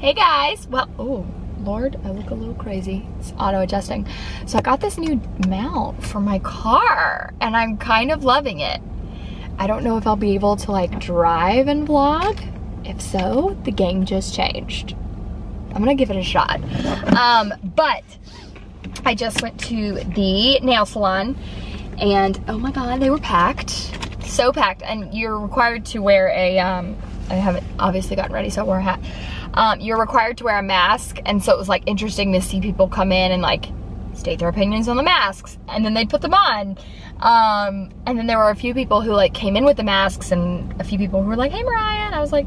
Hey guys, well, oh Lord, I look a little crazy. It's auto adjusting. So I got this new mount for my car and I'm kind of loving it. I don't know if I'll be able to like drive and vlog. If so, the game just changed. I'm gonna give it a shot. But I just went to the nail salon and oh my God, they were packed. So packed, and you're required to wear a, I haven't obviously gotten ready, so I wore a hat. You're required to wear a mask, and so it was like interesting to see people come in and like state their opinions on the masks, and then they put them on. And then there were a few people who like came in with the masks, and a few people who were like, "Hey, Mariah," and I was like,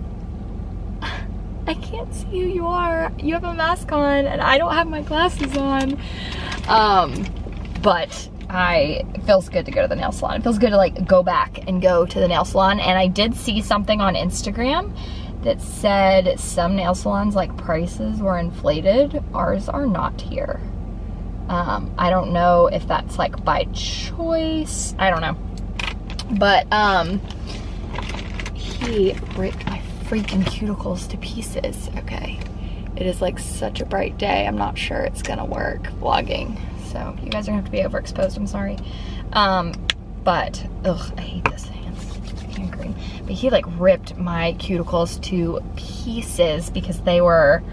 "I can't see who you are. You have a mask on, and I don't have my glasses on." But it feels good to go to the nail salon. It feels good to like go back and go to the nail salon. And I did see something on Instagram that said some nail salons like prices were inflated. Ours are not here. I don't know if that's like by choice. I don't know. But he ripped my freaking cuticles to pieces. Okay. It is like such a bright day. I'm not sure it's gonna work vlogging. So you guys are gonna have to be overexposed, I'm sorry. But, ugh, I hate this hand cream. But he like ripped my cuticles to pieces because they were,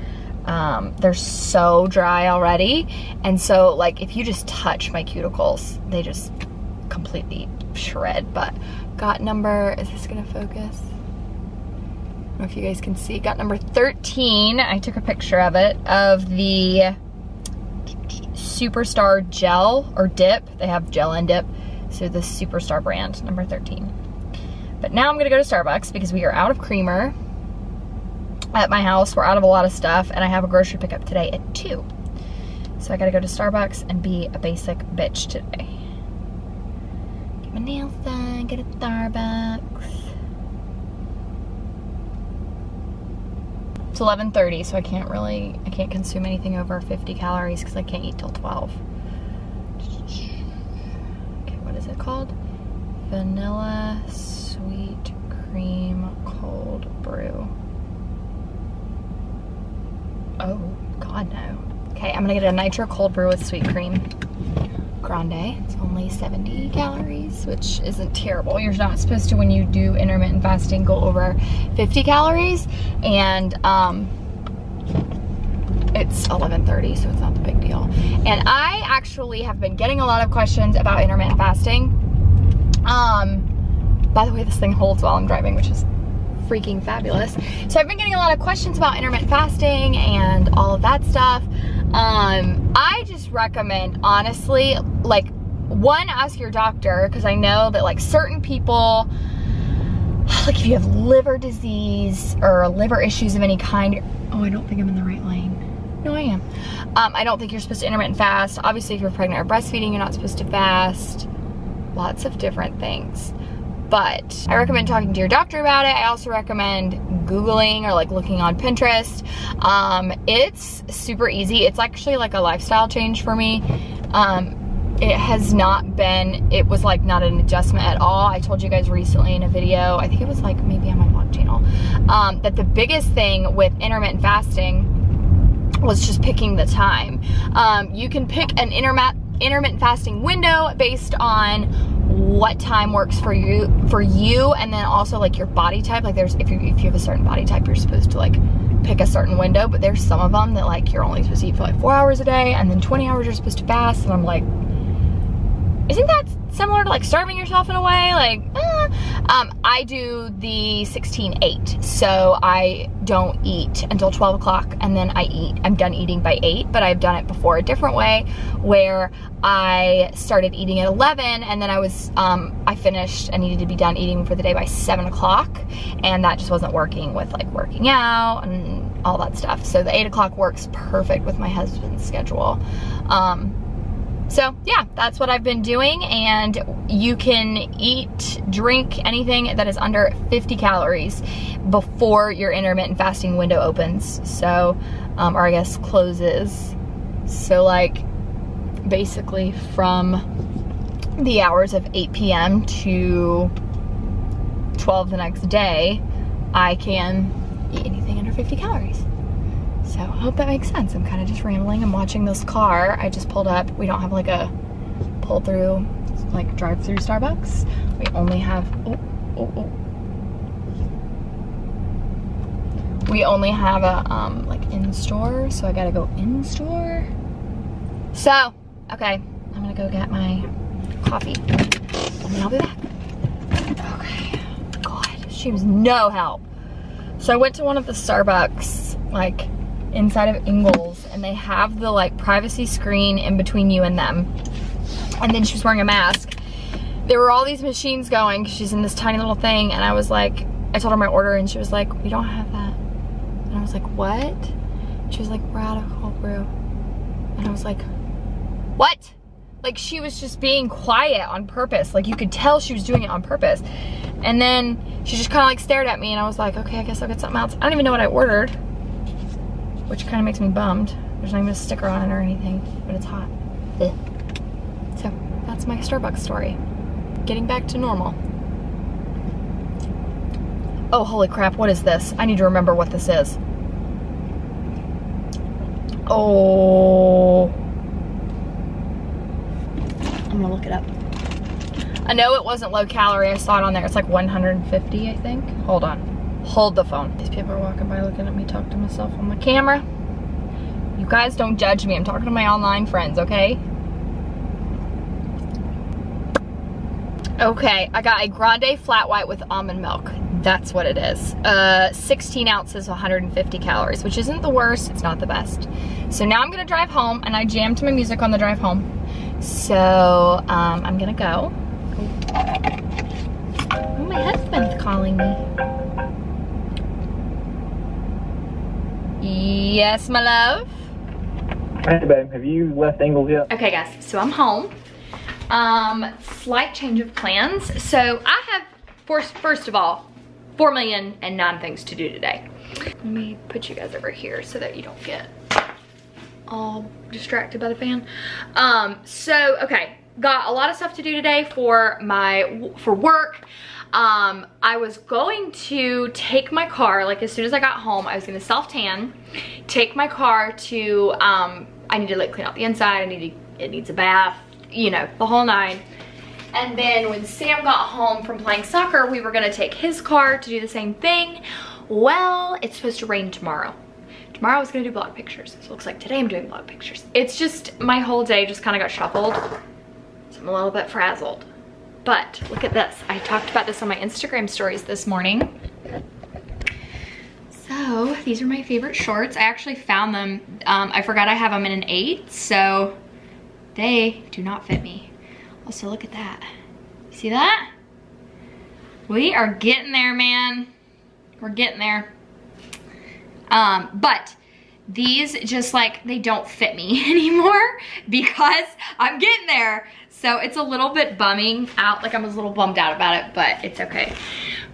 they're so dry already. And so like, if you just touch my cuticles, they just completely shred. But got number, is this gonna focus? I don't know if you guys can see. Got number 13, I took a picture of it, of the Superstar gel or dip. They have gel and dip. So the Superstar brand, number 13. But now I'm gonna go to Starbucks because we are out of creamer at my house. We're out of a lot of stuff, and I have a grocery pickup today at 2. So I gotta go to Starbucks and be a basic bitch today. Get my nails done, get a Starbucks. It's 11:30, so I can't consume anything over 50 calories because I can't eat till 12. Okay, what is it called? Vanilla sweet cream cold brew. Oh God, no. Okay, I'm gonna get a nitro cold brew with sweet cream grande. It's only 70 calories, which isn't terrible. You're not supposed to, when you do intermittent fasting, go over 50 calories. And it's 11:30, so it's not the big deal. And I actually have been getting a lot of questions about intermittent fasting. By the way, this thing holds while I'm driving, which is freaking fabulous. So I've been getting a lot of questions about intermittent fasting and all of that stuff. I just recommend, honestly, like, one, ask your doctor, because I know that like certain people, like if you have liver disease or liver issues of any kind, oh, I don't think I'm in the right lane. No, I am. I don't think you're supposed to intermittent fast. Obviously, if you're pregnant or breastfeeding, you're not supposed to fast. Lots of different things. But I recommend talking to your doctor about it. I also recommend Googling or like looking on Pinterest. It's super easy. It's actually like a lifestyle change for me. It has not been, it was like not an adjustment at all. I told you guys recently in a video, I think it was like maybe on my vlog channel, that the biggest thing with intermittent fasting was just picking the time. You can pick an intermittent fasting window based on what time works for you, and then also like your body type. Like there's, if you have a certain body type, you're supposed to like pick a certain window, but there's some of them that like you're only supposed to eat for like 4 hours a day, and then 20 hours you're supposed to fast. And I'm like, isn't that similar to like starving yourself in a way? Like, I do the 16-8, so I don't eat until 12 o'clock, and then I'm done eating by 8, but I've done it before a different way where I started eating at 11, and then I finished and needed to be done eating for the day by 7 o'clock, and that just wasn't working with like working out and all that stuff. So the 8 o'clock works perfect with my husband's schedule. So yeah, that's what I've been doing, and you can eat, drink anything that is under 50 calories before your intermittent fasting window opens. So, or I guess closes. So like basically from the hours of 8 p.m. to 12 the next day, I can eat anything under 50 calories. So I hope that makes sense. I'm kind of just rambling. I'm watching this car I just pulled up. We don't have like a pull through, like drive through Starbucks. We only have, we only have a like in store, so I gotta go in store. So, okay, I'm gonna go get my coffee and then I'll be back. Okay, God, she was no help. So I went to one of the Starbucks, like inside of Ingles, and they have the like privacy screen in between you and them. And then she was wearing a mask. There were all these machines going, she's in this tiny little thing, and I was like, I told her my order and she was like, we don't have that. And I was like, what? She was like, we're out of cold brew. And I was like, what? Like she was just being quiet on purpose. Like you could tell she was doing it on purpose. And then she just kind of like stared at me and I was like, okay, I guess I'll get something else. I don't even know what I ordered, which kind of makes me bummed. There's not even a sticker on it or anything, but it's hot. Ugh. So that's my Starbucks story. Getting back to normal. Oh, holy crap, what is this? I need to remember what this is. Oh. I'm gonna look it up. I know it wasn't low calorie, I saw it on there. It's like 150, I think. Hold on, hold the phone. These people are walking by looking at me talk to myself on the camera. You guys don't judge me, I'm talking to my online friends, okay? Okay, I got a grande flat white with almond milk. That's what it is. 16 ounces, 150 calories, which isn't the worst, it's not the best. So now I'm gonna drive home, and I jammed to my music on the drive home. So I'm gonna go. Oh, my husband's calling me. Yes, my love? Hey babe, have you left Ingles yet? Okay guys, so I'm home. Slight change of plans. So I have, first of all, 4,000,009 things to do today. Let me put you guys over here so that you don't get all distracted by the fan. So, okay, got a lot of stuff to do today for work. I was going to take my car, like as soon as I got home, I was gonna self-tan, take my car to, I need to like clean out the inside, it needs a bath, you know, the whole nine. And then when Sam got home from playing soccer, we were gonna take his car to do the same thing. Well, it's supposed to rain tomorrow. Tomorrow I was gonna do blog pictures. So it looks like today I'm doing blog pictures. It's just, my whole day just kind of got shuffled. So I'm a little bit frazzled. But look at this. I talked about this on my Instagram stories this morning. So these are my favorite shorts. I actually found them. I forgot I have them in an 8, so they do not fit me. So look at that. See that? We are getting there, man. We're getting there. But these just like, they don't fit me anymore because I'm getting there. So it's a little bit bumming out. Like I'm a little bummed out about it, but it's okay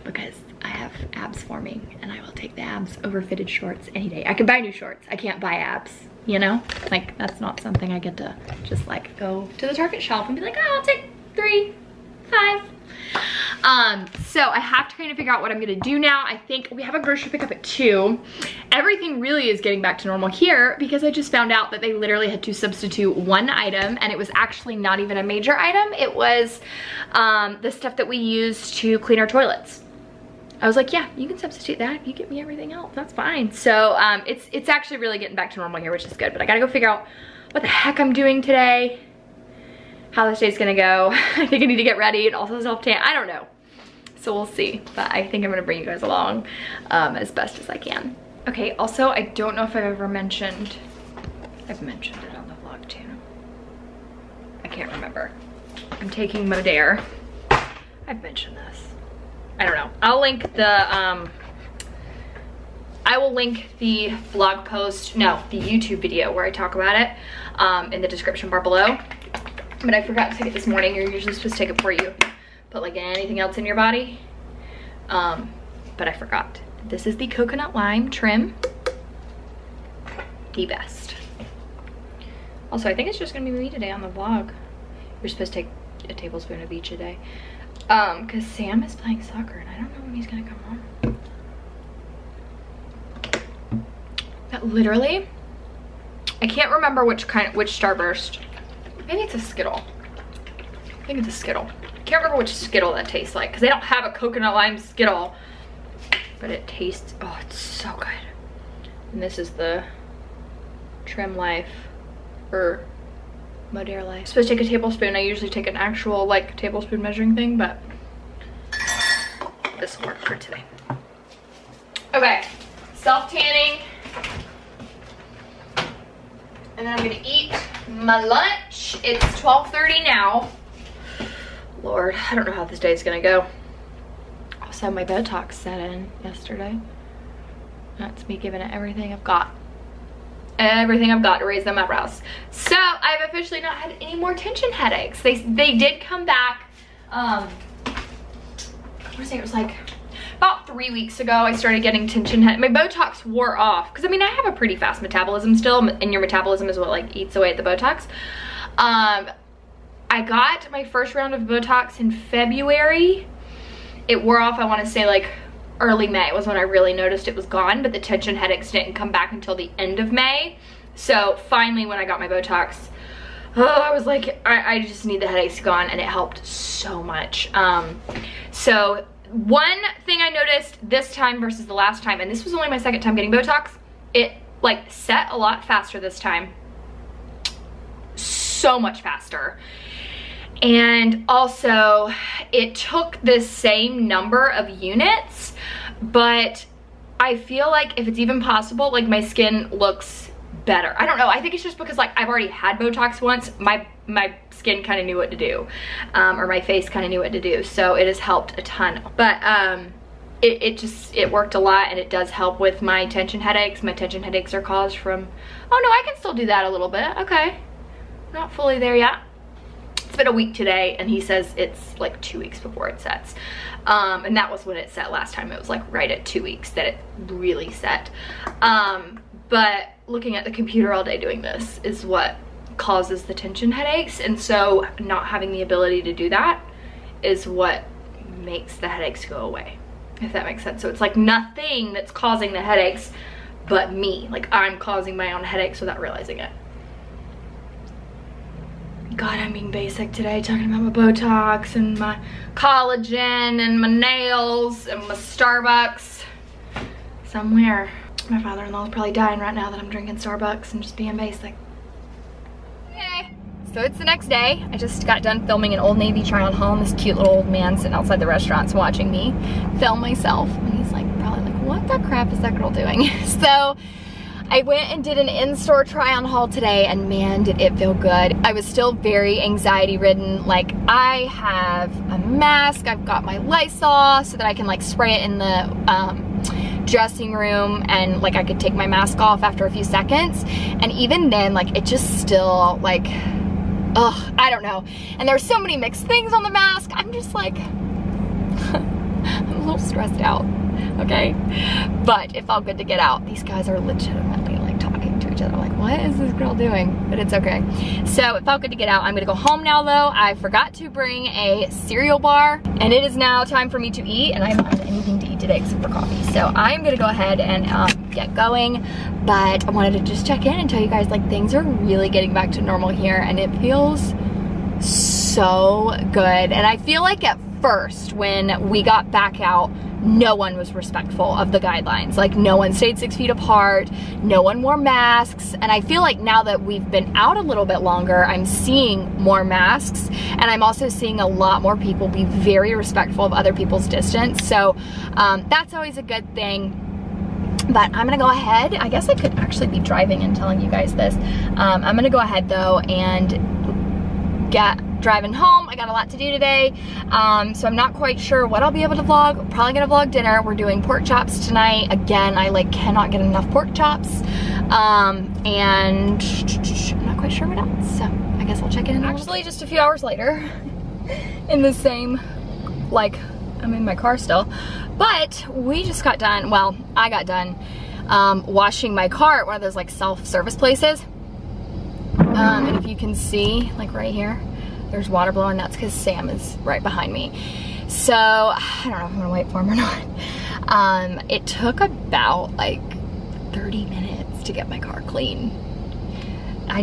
because I have abs forming and I will take the abs over fitted shorts any day. I can buy new shorts. I can't buy abs. You know, like that's not something I get to just like go to the Target shelf and be like, oh, I'll take 3, 5. So I have to kind of figure out what I'm gonna do now. I think we have a grocery pickup at 2. Everything really is getting back to normal here because I just found out that they literally had to substitute one item, and it was actually not even a major item. It was the stuff that we use to clean our toilets. I was like, yeah, you can substitute that. You get me everything else, that's fine. So it's actually really getting back to normal here, which is good, but I gotta go figure out what the heck I'm doing today, how this day's gonna go. I think I need to get ready and also self-tan, I don't know. So we'll see, but I think I'm gonna bring you guys along as best as I can. Okay, also, I don't know if I've ever mentioned, I've mentioned it on the vlog too. I can't remember. I'm taking Modere. I've mentioned this. I don't know. I'll link the, I will link the blog post, no, the YouTube video where I talk about it in the description bar below. But I forgot to take it this morning. You're usually supposed to take it for you. Put like anything else in your body. But I forgot. This is the coconut lime trim. The best. Also, I think it's just gonna be me today on the vlog. You're supposed to take a tablespoon of each a day. Cause Sam is playing soccer and I don't know when he's gonna come home. That literally, I can't remember which Starburst. Maybe it's a Skittle. I think it's a Skittle. I can't remember which Skittle that tastes like, because they don't have a coconut lime Skittle. But it tastes, oh, it's so good. And this is the Trim Life, or Modere Life. I'm supposed to take a tablespoon. I usually take an actual, like, tablespoon measuring thing, but this will work for today. Okay, self-tanning. And then I'm gonna eat my lunch. It's 12:30 now. Lord, I don't know how this day's gonna go. Also, my Botox set in yesterday. That's me giving it everything I've got. Everything I've got to raise them eyebrows. So I've officially not had any more tension headaches. They did come back. I wanna say it was like about 3 weeks ago, I started getting tension headaches. My Botox wore off, because I mean, I have a pretty fast metabolism still, and your metabolism is what like eats away at the Botox. I got my first round of Botox in February. It wore off, I want to say like early May was when I really noticed it was gone, but the tension headaches didn't come back until the end of May. So finally when I got my Botox, oh, I was like, I just need the headaches gone, and it helped so much. So one thing I noticed this time versus the last time, and this was only my second time getting Botox, it like set a lot faster this time. So much faster. And also it took the same number of units, but I feel like if it's even possible, like my skin looks better. I don't know. I think it's just because like I've already had Botox once. My skin kind of knew what to do, or my face kind of knew what to do. So it has helped a ton, but it worked a lot, and it does help with my tension headaches. My tension headaches are caused from, oh no, I can still do that a little bit. Okay. Not fully there yet. It's been a week today, and he says it's like 2 weeks before it sets. And that was when it set last time. It was like right at 2 weeks that it really set. But looking at the computer all day doing this is what causes the tension headaches, and so not having the ability to do that is what makes the headaches go away, if that makes sense. So it's like nothing that's causing the headaches but me. Like I'm causing my own headaches without realizing it. God, I'm being basic today, talking about my Botox and my collagen and my nails and my Starbucks. Somewhere, my father-in-law is probably dying right now that I'm drinking Starbucks and just being basic. Okay, so it's the next day. I just got done filming an Old Navy try on haul. This cute little old man sitting outside the restaurant's watching me film myself, and he's like, probably like, what the crap is that girl doing? So I went and did an in-store try-on haul today, and man, did it feel good. I was still very anxiety-ridden. Like, I have a mask, I've got my Lysol so that I can like spray it in the dressing room, and like I could take my mask off after a few seconds. And even then, like it just still like, ugh, I don't know. And there's so many mixed things on the mask. I'm just like, I'm a little stressed out. Okay, but it felt good to get out. These guys are legitimately like talking to each other, like, what is this girl doing? But it's okay. So it felt good to get out. I'm gonna go home now though. I forgot to bring a cereal bar, and it is now time for me to eat, and I haven't had anything to eat today except for coffee. So I'm gonna go ahead and get going, but I wanted to just check in and tell you guys like things are really getting back to normal here, and it feels so good. And I feel like at first when we got back out, no one was respectful of the guidelines. Like no one stayed 6 feet apart, no one wore masks, and I feel like now that we've been out a little bit longer, I'm seeing more masks, and I'm also seeing a lot more people be very respectful of other people's distance. So that's always a good thing. But I'm gonna go ahead, I guess I could actually be driving and telling you guys this. I'm gonna go ahead though and get driving home. I got a lot to do today, so I'm not quite sure what I'll be able to vlog. Probably gonna vlog dinner. We're doing pork chops tonight. Again, I like cannot get enough pork chops, and I'm not quite sure what else, so I guess I'll check in. Actually, just a few hours later, in the same, like, I'm in my car still, but we just got done, well, I got done washing my car at one of those like self-service places, and if you can see, like right here, there's water blowing. That's because Sam is right behind me. So I don't know if I'm gonna wait for him or not. It took about like 30 minutes to get my car clean. I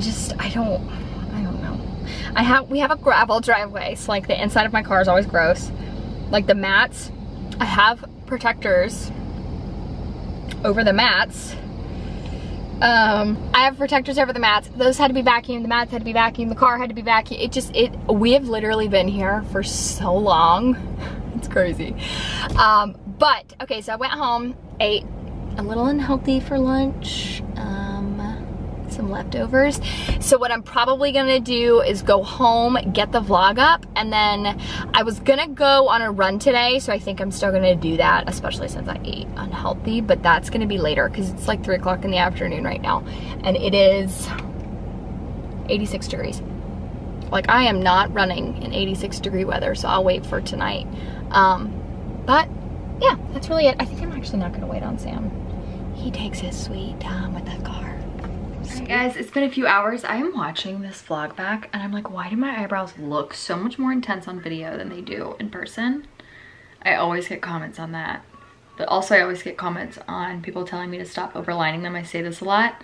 don't know. We have a gravel driveway, so like the inside of my car is always gross. Like the mats, I have protectors over the mats. I have protectors over the mats. Those had to be vacuumed, the mats had to be vacuumed, the car had to be vacuumed. We have literally been here for so long. It's crazy. But okay, so I went home, ate a little unhealthy for lunch, some leftovers. So what I'm probably gonna do is go home, get the vlog up, and then I was gonna go on a run today, so I think I'm still gonna do that, especially since I ate unhealthy, but that's gonna be later because it's like 3 o'clock in the afternoon right now and it is 86 degrees. Like, I am not running in 86-degree weather, so I'll wait for tonight. But yeah, that's really it. I think I'm actually not gonna wait on Sam. He takes his sweet time with the car. Alright guys, it's been a few hours. I am watching this vlog back and I'm like, why do my eyebrows look so much more intense on video than they do in person? I always get comments on that. But also I always get comments on people telling me to stop overlining them. I say this a lot.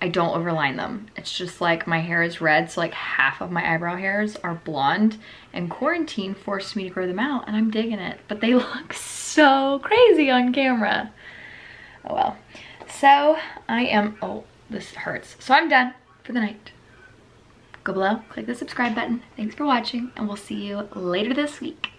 I don't overline them. It's just like my hair is red, so like half of my eyebrow hairs are blonde, and quarantine forced me to grow them out and I'm digging it. But they look so crazy on camera. Oh well. So I am, oh, this hurts. So I'm done for the night. Go below, click the subscribe button. Thanks for watching, and we'll see you later this week.